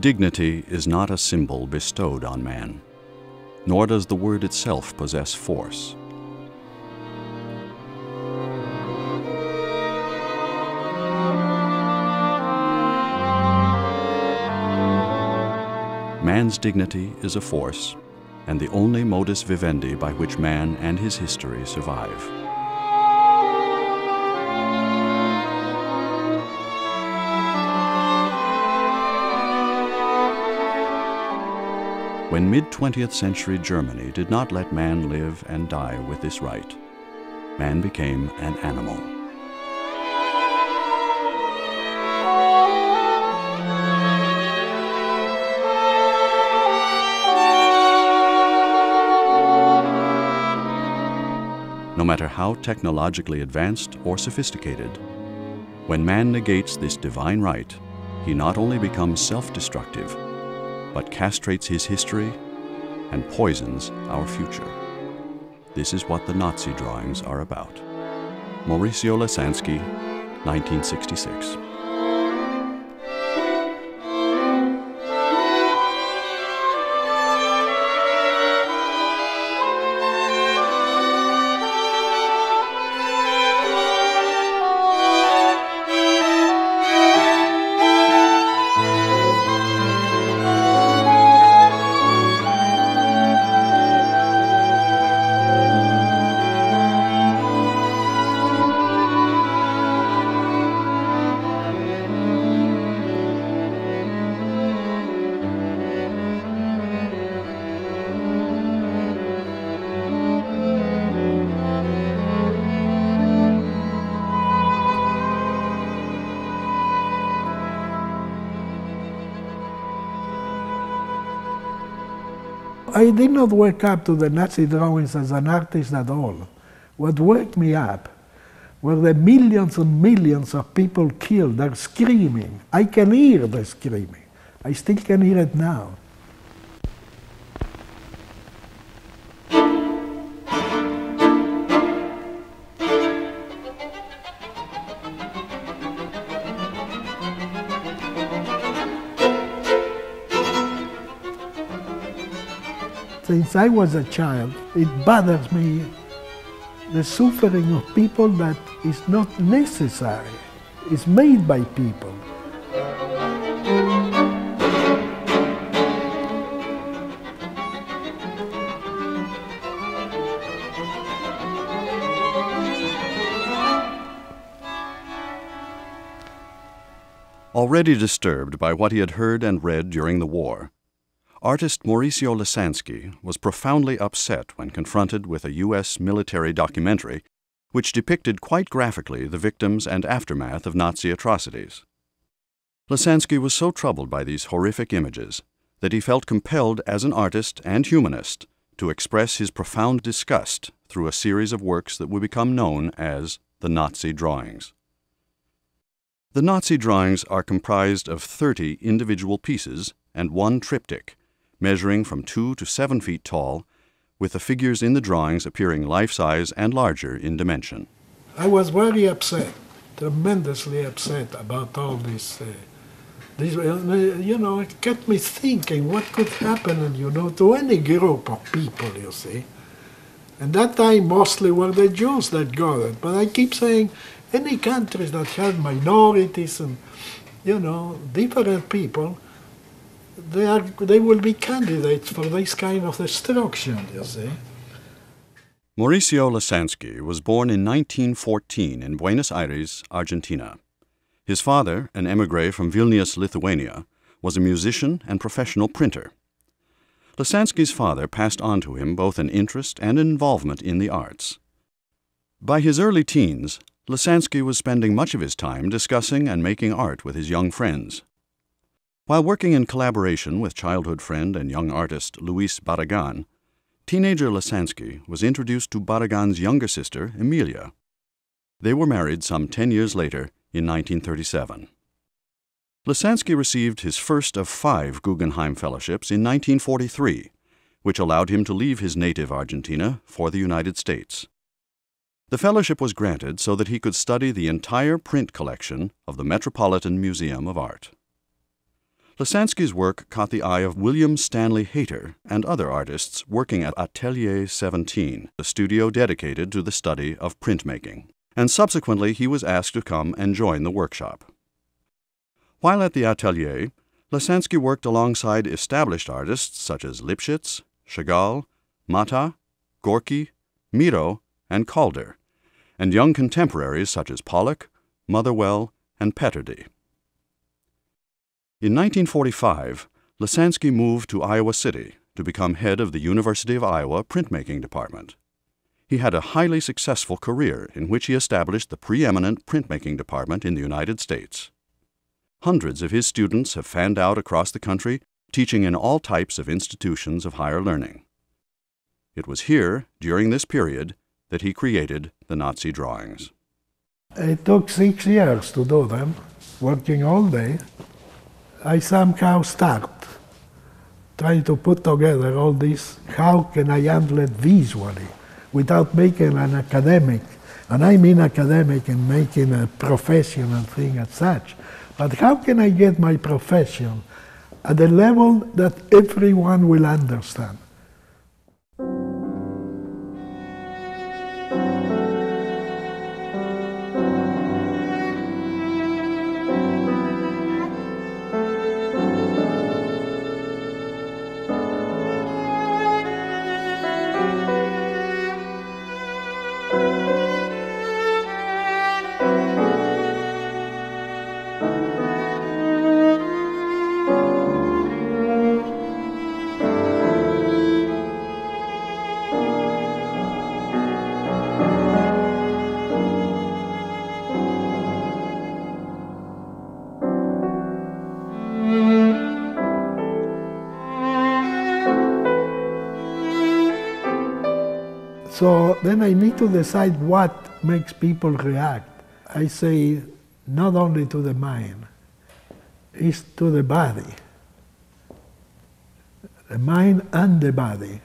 Dignity is not a symbol bestowed on man, nor does the word itself possess force. Man's dignity is a force, and the only modus vivendi by which man and his history survive. When mid-20th century Germany did not let man live and die with this right, man became an animal. No matter how technologically advanced or sophisticated, when man negates this divine right, he not only becomes self-destructive, but castrates his history and poisons our future. This is what the Nazi drawings are about. Mauricio Lasansky, 1966. I did not wake up to the Nazi drawings as an artist at all. What woke me up were the millions and millions of people killed. They're screaming. I can hear the screaming. I still can hear it now. Since I was a child, it bothers me, the suffering of people that is not necessary. It's made by people. Already disturbed by what he had heard and read during the war, artist Mauricio Lasansky was profoundly upset when confronted with a U.S. military documentary which depicted quite graphically the victims and aftermath of Nazi atrocities. Lasansky was so troubled by these horrific images that he felt compelled as an artist and humanist to express his profound disgust through a series of works that would become known as the Nazi drawings. The Nazi drawings are comprised of 30 individual pieces and one triptych, measuring from 2 to 7 feet tall, with the figures in the drawings appearing life-size and larger in dimension. I was very upset, tremendously upset about all this. You know, it kept me thinking what could happen, you know, to any group of people, you see. And that time mostly were the Jews that got it, but I keep saying any countries that had minorities and, you know, different people, they will be candidates for this kind of destruction, you see. Mauricio Lasansky was born in 1914 in Buenos Aires, Argentina. His father, an emigre from Vilnius, Lithuania, was a musician and professional printer. Lasansky's father passed on to him both an interest and involvement in the arts. By his early teens, Lasansky was spending much of his time discussing and making art with his young friends. While working in collaboration with childhood friend and young artist Luis Barragan, teenager Lasansky was introduced to Barragan's younger sister, Emilia. They were married some 10 years later in 1937. Lasansky received his first of 5 Guggenheim Fellowships in 1943, which allowed him to leave his native Argentina for the United States. The fellowship was granted so that he could study the entire print collection of the Metropolitan Museum of Art. Lasansky's work caught the eye of William Stanley Hayter and other artists working at Atelier 17, the studio dedicated to the study of printmaking, and subsequently he was asked to come and join the workshop. While at the Atelier, Lasansky worked alongside established artists such as Lipschitz, Chagall, Matta, Gorky, Miro, and Calder, and young contemporaries such as Pollock, Motherwell, and Petterdy. In 1945, Lasansky moved to Iowa City to become head of the University of Iowa printmaking department. He had a highly successful career in which he established the preeminent printmaking department in the United States. Hundreds of his students have fanned out across the country, teaching in all types of institutions of higher learning. It was here, during this period, that he created the Nazi drawings. It took 6 years to do them, working all day. I somehow start trying to put together all this. How can I handle it visually without making an academic, and I mean academic in making a professional thing as such, but how can I get my profession at a level that everyone will understand? So then I need to decide what makes people react. I say, not only to the mind, it's to the body. The mind and the body.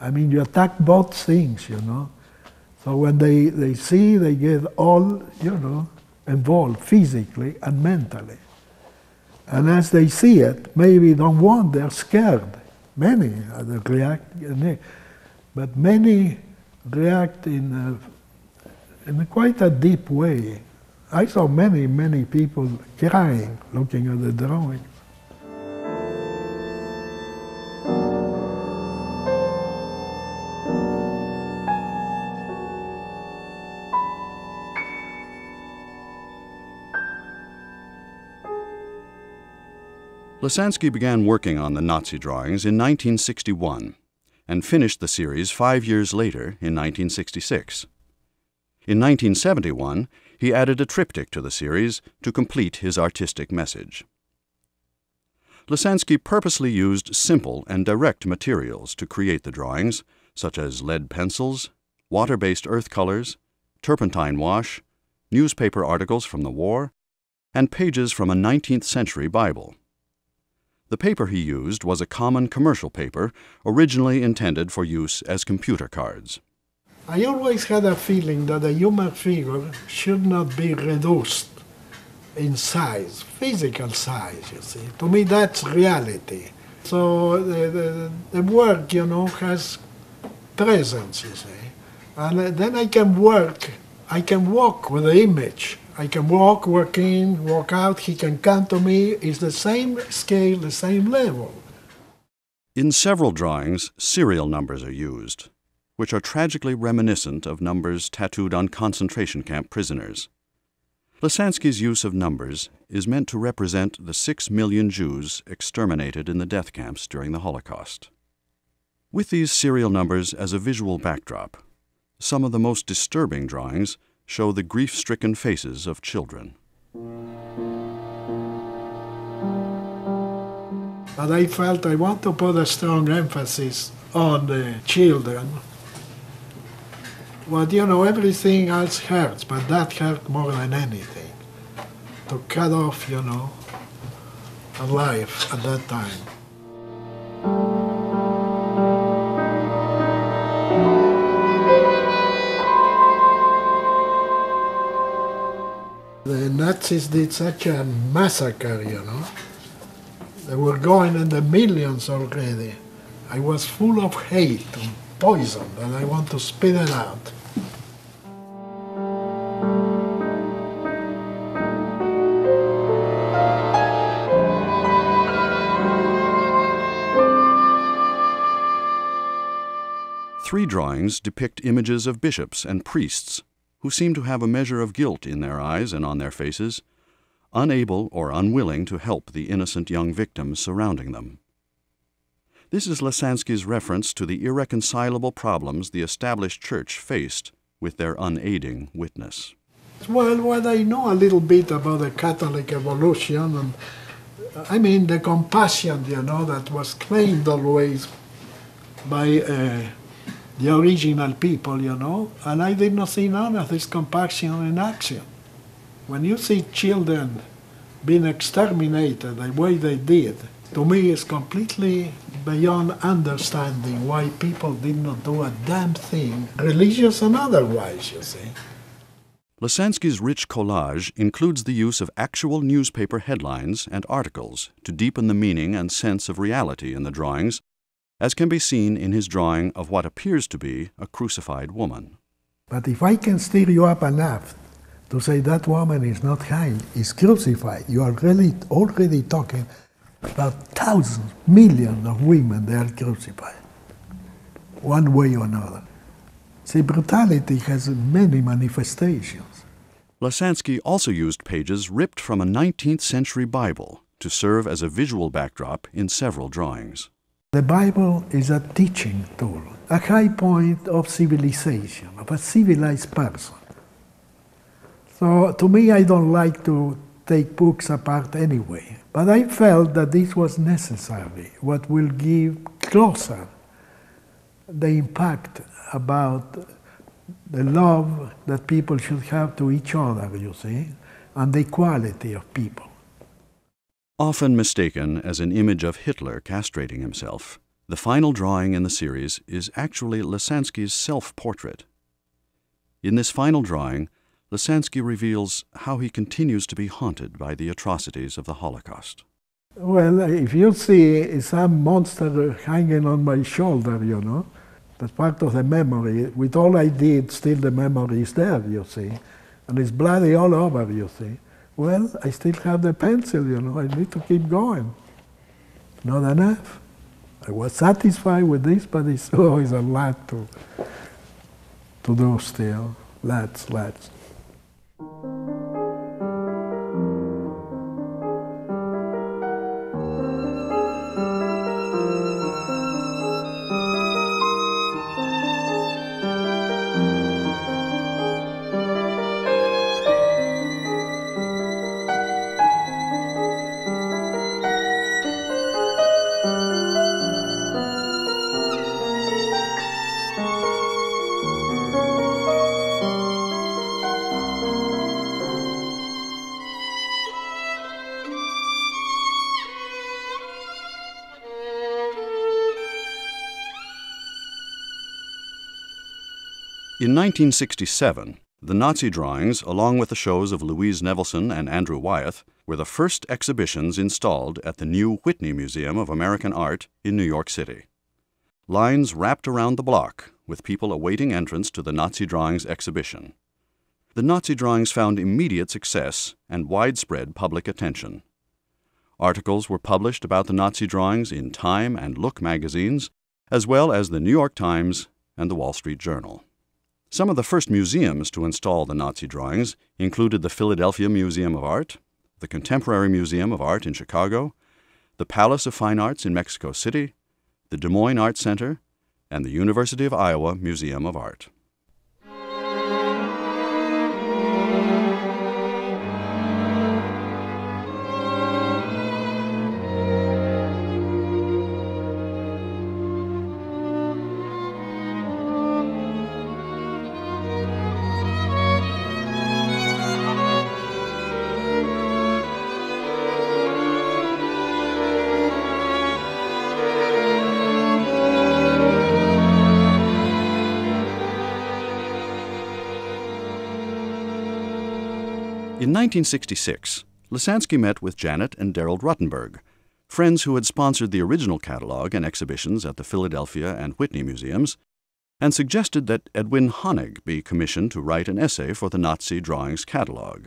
I mean, you attack both things, you know. So when they see, they get all, you know, involved physically and mentally. And as they see it, maybe don't want, they're scared. Many react, but many react in quite a deep way. I saw many, many people crying looking at the drawings. Lasansky began working on the Nazi drawings in 1961. And finished the series 5 years later in 1966. In 1971, he added a triptych to the series to complete his artistic message. Lasansky purposely used simple and direct materials to create the drawings, such as lead pencils, water-based earth colors, turpentine wash, newspaper articles from the war, and pages from a 19th-century Bible. The paper he used was a common commercial paper, originally intended for use as computer cards. I always had a feeling that a human figure should not be reduced in size, physical size, you see. To me, that's reality. So the work, you know, has presence, you see. And then I can walk with the image. I can walk, work in, walk out, he can come to me. It's the same scale, the same level. In several drawings, serial numbers are used, which are tragically reminiscent of numbers tattooed on concentration camp prisoners. Lasansky's use of numbers is meant to represent the 6 million Jews exterminated in the death camps during the Holocaust. With these serial numbers as a visual backdrop, some of the most disturbing drawings show the grief-stricken faces of children. But I felt I want to put a strong emphasis on the children. But you know, everything else hurts, but that hurt more than anything. To cut off, you know, a life at that time. The Nazis did such a massacre, you know, They were going in the millions already. I was full of hate and poison, and I want to spit it out. Three drawings depict images of bishops and priests who seem to have a measure of guilt in their eyes and on their faces, unable or unwilling to help the innocent young victims surrounding them. This is Lasansky's reference to the irreconcilable problems the established church faced with their unaiding witness. Well, what I know a little bit about the Catholic evolution, and I mean the compassion, you know, that was claimed always by the original people, you know, and I did not see none of this compassion in action. When you see children being exterminated the way they did, to me it's completely beyond understanding why people did not do a damn thing, religious and otherwise, you see. Lasansky's rich collage includes the use of actual newspaper headlines and articles to deepen the meaning and sense of reality in the drawings, as can be seen in his drawing of what appears to be a crucified woman. But if I can stir you up enough to say that woman is not hanged, is crucified, you are really already talking about thousands, millions of women they are crucified, one way or another. See, brutality has many manifestations. Lasansky also used pages ripped from a 19th century Bible to serve as a visual backdrop in several drawings. The Bible is a teaching tool, a high point of civilization, of a civilized person. So to me, I don't like to take books apart anyway, but I felt that this was necessary, what will give closer the impact about the love that people should have to each other, you see, and the equality of people. Often mistaken as an image of Hitler castrating himself, the final drawing in the series is actually Lasansky's self-portrait. In this final drawing, Lasansky reveals how he continues to be haunted by the atrocities of the Holocaust. Well, if you see some monster hanging on my shoulder, you know, that's part of the memory. With all I did, still the memory is there, you see, and it's bloody all over, you see. Well, I still have the pencil, you know, I need to keep going. Not enough. I was satisfied with this, but it's always a lot to do still. Lots. In 1967, the Nazi drawings, along with the shows of Louise Nevelson and Andrew Wyeth, were the first exhibitions installed at the new Whitney Museum of American Art in New York City. Lines wrapped around the block, with people awaiting entrance to the Nazi drawings exhibition. The Nazi drawings found immediate success and widespread public attention. Articles were published about the Nazi drawings in Time and Look magazines, as well as the New York Times and the Wall Street Journal. Some of the first museums to install the Nazi drawings included the Philadelphia Museum of Art, the Contemporary Museum of Art in Chicago, the Palace of Fine Arts in Mexico City, the Des Moines Art Center, and the University of Iowa Museum of Art. In 1966, Lasansky met with Janet and Daryl Rottenberg, friends who had sponsored the original catalog and exhibitions at the Philadelphia and Whitney Museums, and suggested that Edwin Honig be commissioned to write an essay for the Nazi Drawings catalog.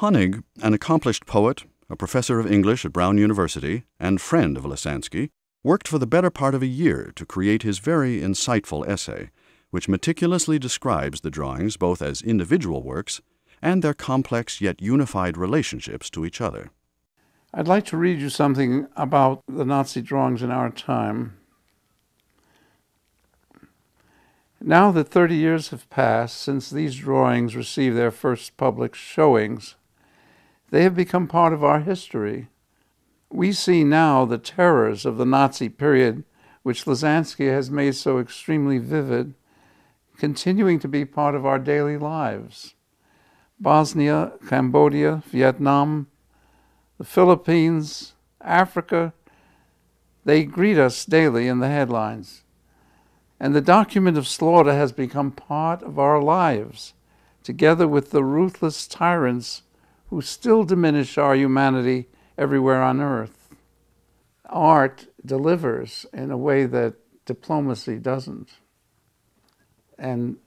Honig, an accomplished poet, a professor of English at Brown University, and friend of Lasansky, worked for the better part of a year to create his very insightful essay, which meticulously describes the drawings both as individual works and their complex yet unified relationships to each other. I'd like to read you something about the Nazi drawings in our time. Now that 30 years have passed since these drawings received their first public showings, they have become part of our history. We see now the terrors of the Nazi period, which Lasansky has made so extremely vivid, continuing to be part of our daily lives. Bosnia, Cambodia, Vietnam, the Philippines, Africa, they greet us daily in the headlines. And the document of slaughter has become part of our lives, together with the ruthless tyrants who still diminish our humanity everywhere on earth. Art delivers in a way that diplomacy doesn't. And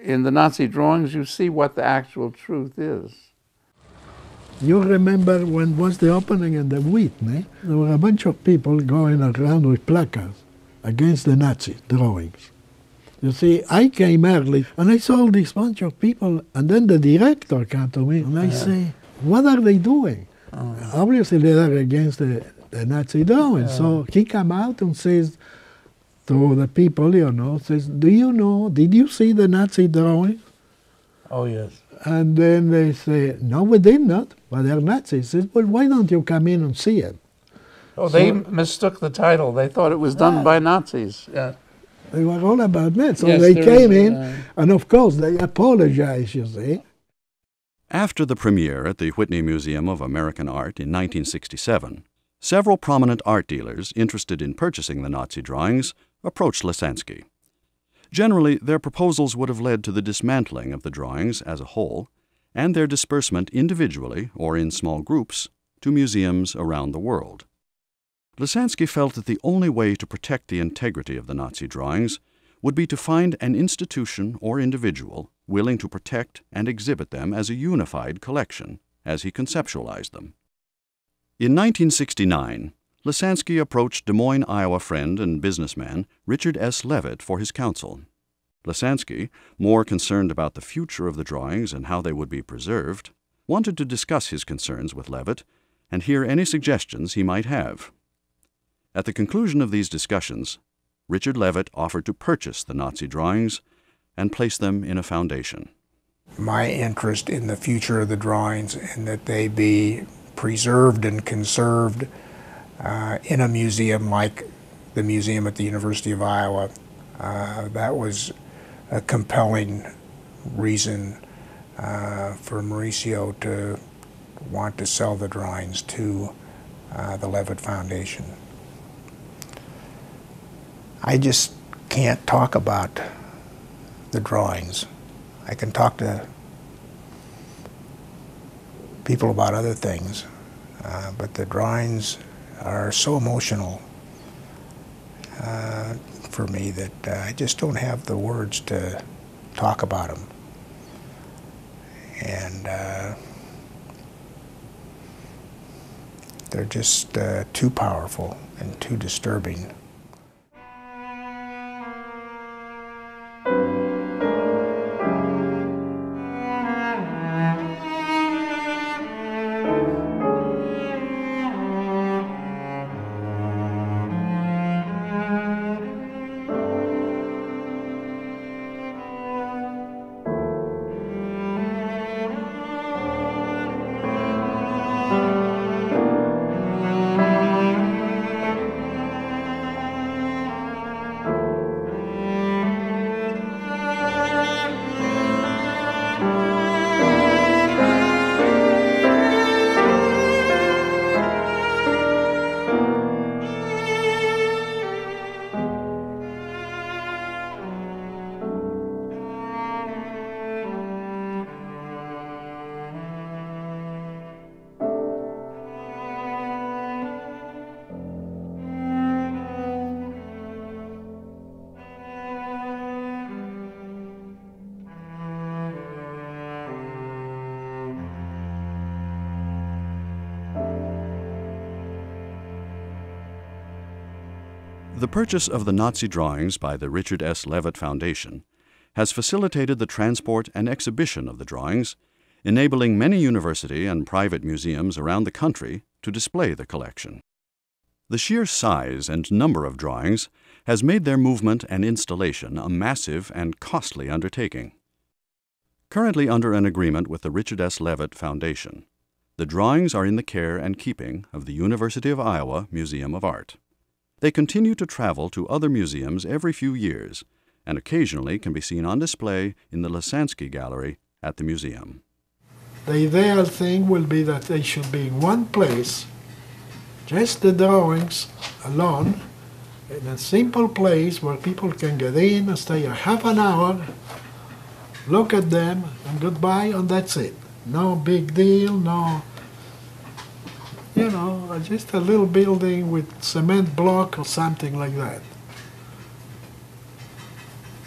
in the Nazi drawings, you see what the actual truth is. You remember when was the opening in the Whitney, there were a bunch of people going around with placards against the Nazi drawings. You see, I came early and I saw this bunch of people, and then the director came to me and I say, what are they doing? Obviously they are against the Nazi drawings. So he came out and says to the people, you know, says, do you know, did you see the Nazi drawings? Oh, yes. And then they say, no, we did not, but they're Nazis. He says, well, why don't you come in and see it? Oh, so they mistook the title. They thought it was done by Nazis. Yeah. They were all about that. So yes, they came in, and of course they apologized, you see. After the premiere at the Whitney Museum of American Art in 1967, several prominent art dealers interested in purchasing the Nazi drawings approached Lasansky. Generally, their proposals would have led to the dismantling of the drawings as a whole and their disbursement individually or in small groups to museums around the world. Lasansky felt that the only way to protect the integrity of the Nazi drawings would be to find an institution or individual willing to protect and exhibit them as a unified collection, as he conceptualized them. In 1969, Lasansky approached Des Moines, Iowa friend and businessman Richard S. Levitt for his counsel. Lasansky, more concerned about the future of the drawings and how they would be preserved, wanted to discuss his concerns with Levitt and hear any suggestions he might have. At the conclusion of these discussions, Richard Levitt offered to purchase the Nazi drawings and place them in a foundation. My interest in the future of the drawings and that they be preserved and conserved in a museum like the museum at the University of Iowa. That was a compelling reason for Mauricio to want to sell the drawings to the Leavitt Foundation. I just can't talk about the drawings. I can talk to people about other things, but the drawings are so emotional for me that I just don't have the words to talk about them. And they're just too powerful and too disturbing. The purchase of the Nazi drawings by the Richard S. Levitt Foundation has facilitated the transport and exhibition of the drawings, enabling many university and private museums around the country to display the collection. The sheer size and number of drawings has made their movement and installation a massive and costly undertaking. Currently under an agreement with the Richard S. Levitt Foundation, the drawings are in the care and keeping of the University of Iowa Museum of Art. They continue to travel to other museums every few years and occasionally can be seen on display in the Lasansky Gallery at the museum. The ideal thing will be that they should be in one place, just the drawings alone, in a simple place where people can get in and stay a half an hour, look at them, and goodbye, and that's it. No big deal, no, you know, just a little building with cement block or something like that.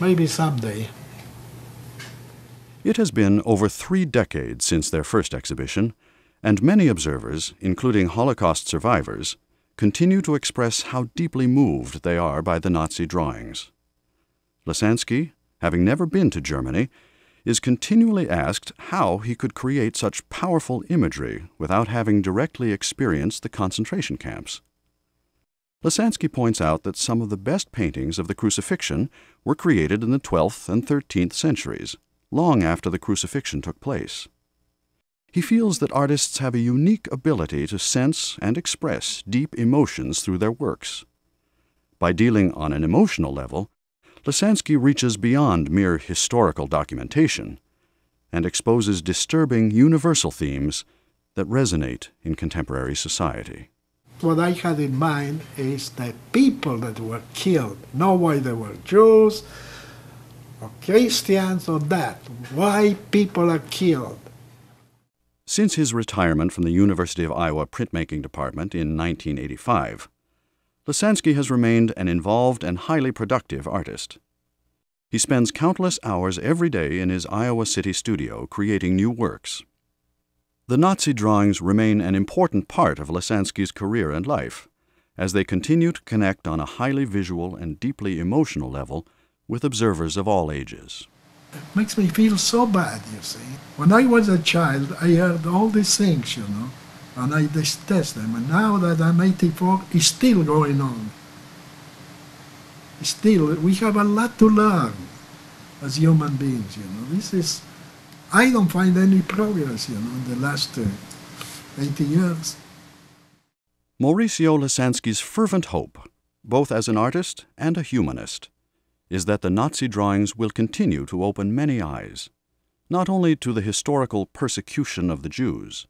Maybe someday. It has been over 3 decades since their first exhibition, and many observers, including Holocaust survivors, continue to express how deeply moved they are by the Nazi drawings. Lasansky, having never been to Germany, is continually asked how he could create such powerful imagery without having directly experienced the concentration camps. Lasansky points out that some of the best paintings of the crucifixion were created in the 12th and 13th centuries, long after the crucifixion took place. He feels that artists have a unique ability to sense and express deep emotions through their works. By dealing on an emotional level, Lasansky reaches beyond mere historical documentation and exposes disturbing universal themes that resonate in contemporary society. What I had in mind is the people that were killed, not why they were Jews, or Christians, or that, why people are killed. Since his retirement from the University of Iowa printmaking department in 1985, Lasansky has remained an involved and highly productive artist. He spends countless hours every day in his Iowa City studio creating new works. The Nazi drawings remain an important part of Lasansky's career and life, as they continue to connect on a highly visual and deeply emotional level with observers of all ages. It makes me feel so bad, you see. When I was a child, I heard all these things, you know, and I detest them. And now that I'm 84, it's still going on. Still, we have a lot to learn as human beings, you know. This is, I don't find any progress, you know, in the last 80 years. Mauricio Lasansky's fervent hope, both as an artist and a humanist, is that the Nazi drawings will continue to open many eyes, not only to the historical persecution of the Jews,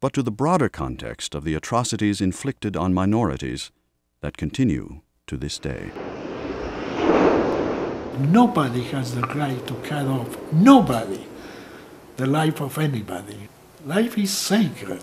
but to the broader context of the atrocities inflicted on minorities that continue to this day. Nobody has the right to cut off, nobody, the life of anybody. Life is sacred.